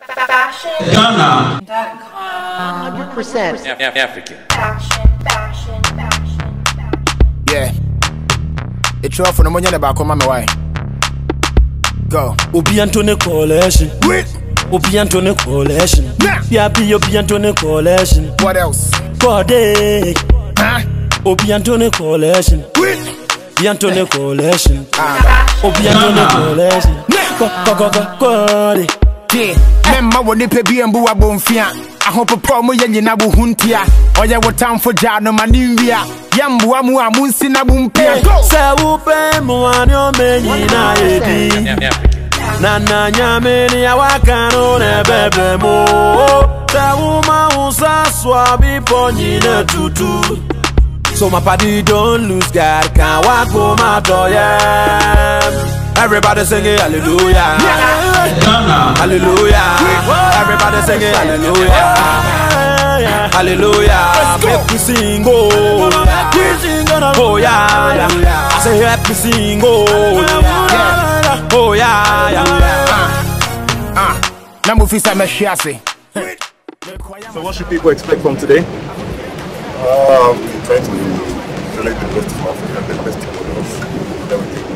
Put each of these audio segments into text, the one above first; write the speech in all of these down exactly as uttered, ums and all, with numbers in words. FashionGHANA. one hundred percent African. Fashion, fashion, fashion, fashion. Yeah. It's all for the money about come on my way. Go. Obiantone collection. Wait. Obiantone collection. Yeah. Be Obiantone collection. What else? Corday. Huh? Obiantone collection. Wait. Obiantone collection. Obiantone collection. Go go go go. Yeah, men ma woni pe bi embu abonfia ahopopo mo yenyina bo huntia oye wotam fo ja no maninwia yambo amu amunsi na bumpia se wo pe mo ani o menyina edi na na nyameni awakano na bebe mo se wo ma usaswa bi ponyina tutu so my body don't lose God can walk on my door yeah. Everybody singing hallelujah, yeah. Hallelujah. Yeah. Everybody singing hallelujah, yeah. Hallelujah. Yeah. Make we sing, oh, yeah. Oh yeah, yeah. I say help me sing, oh, yeah. Oh yeah, yeah. Ah, now move inside my chassis. So what should people expect from today? Um, we try to relate the best of Africa, the best models that we can.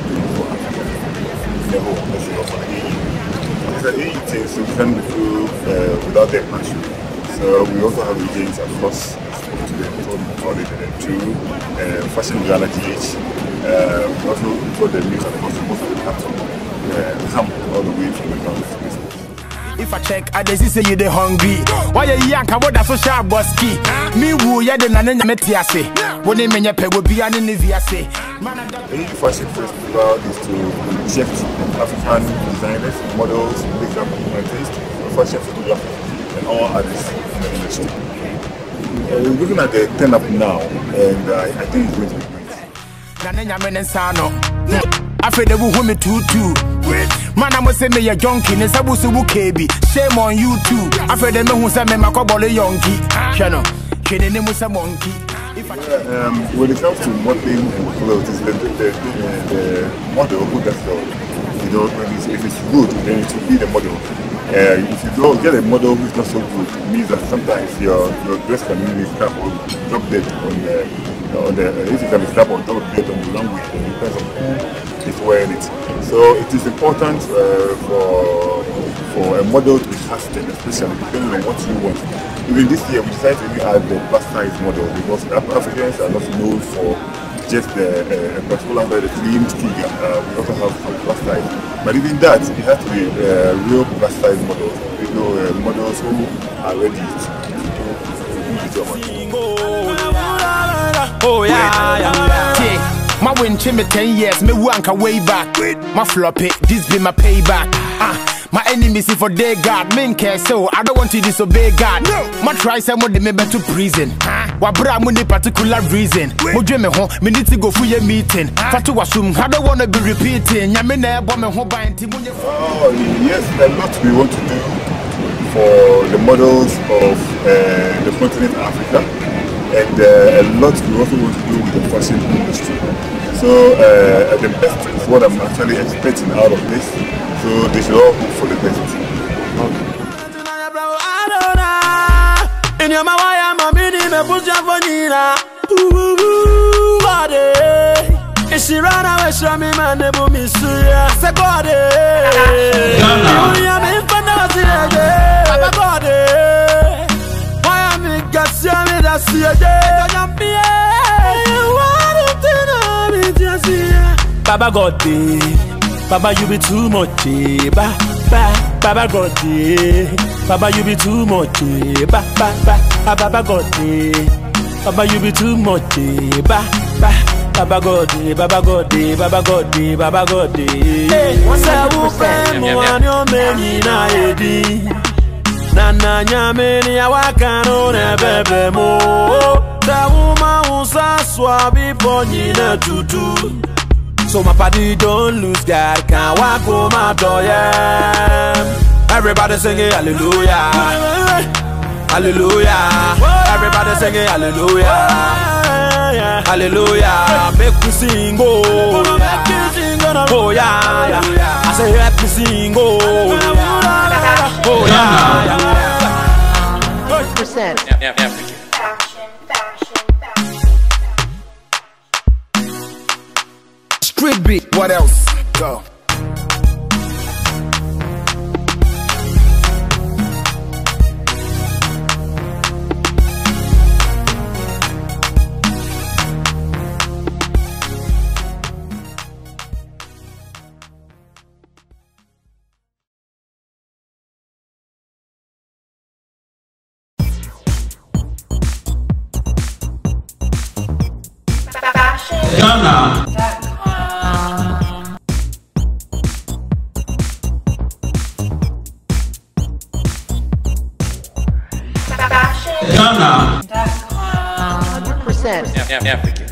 It's an easy thing, so we can do uh, without their passion. So we also have meetings at first today, we told them about it, and then two, uh, FashionGHANA G H. Uh, we also told them news and most of them have to uh, come all the way from the ground to business. If I check, I just say you dey hungry. Why you yank about that social busky? Me woo ya de nane nyametiase. When they menya pe will be an inviase. The new fashion festival is to inject African designers, models, makeup artists, fashion photographers, and all artists in the industry. Uh, we're looking at the turn up now, and uh, I think it's going to be great. Nane nyamene sano. Afraid they will hold me too too. Man, I must say me a junkie, ne sabu subu kebi. Shame on you too. I feel them who say me makobole yonki. Shano, she ne musa monkey. Um, when it comes to modeling and clothes, it's the the the model who gets the, you know, if it's good, then it should be the model. Uh, if you don't get a model who's not so good, it means that sometimes your your dress can be strapped or drop dead on the on the if it can be strapped or drop dead on the long way, it depends on is wearing it. So it is important uh, for for a model to be casted, especially depending on what you want. Even this year we decided to add the plus size model because Africans are not known for just the uh, particular very slim figure. Uh, we also have some plus size. But even that, it has to be a uh, real plus size model. You know, uh, models who are ready to do the job. Oh yeah, yeah, yeah. My win chin me ten years, me wanka way back. My floppy, this be my payback. Ah, uh, my enemies if for they God, men care so I don't want to disobey God. No. My try someone they me back to prison. Huh? Wa bra mo ni particular reason. Mo dwe me ho, me need to go for your meeting. Fatu wasum, I don't want to be repeating. Nyame na ebo me ho ban ti mo ye. Oh yes, a lot we want to do for the models of uh, the continent Africa. And uh, a lot we also want to do with the fashion industry. So uh, the best is what I'm actually expecting out of this. So they should all hope for the best. Baba God, Baba you be too much, ba ba. Baba God, Baba you be too much, ba ba ba. Baba God, Baba you be too much, ba ba. Baba God, Baba God, Baba God, Baba God. one hundred percent. Nana nyameni awakano na bebe mo Tawuma usaswa biponi na tutu so my body don't lose God can walk on my door yeah. Everybody singing hallelujah, hallelujah. Everybody singing hallelujah, hallelujah. Make we sing oh, oh yeah, yeah. I say help me sing oh, oh yeah. one hundred percent. Fashion, fashion, fashion. Street beat. What else? Go. Ghana. Uh, Ghana. one hundred percent.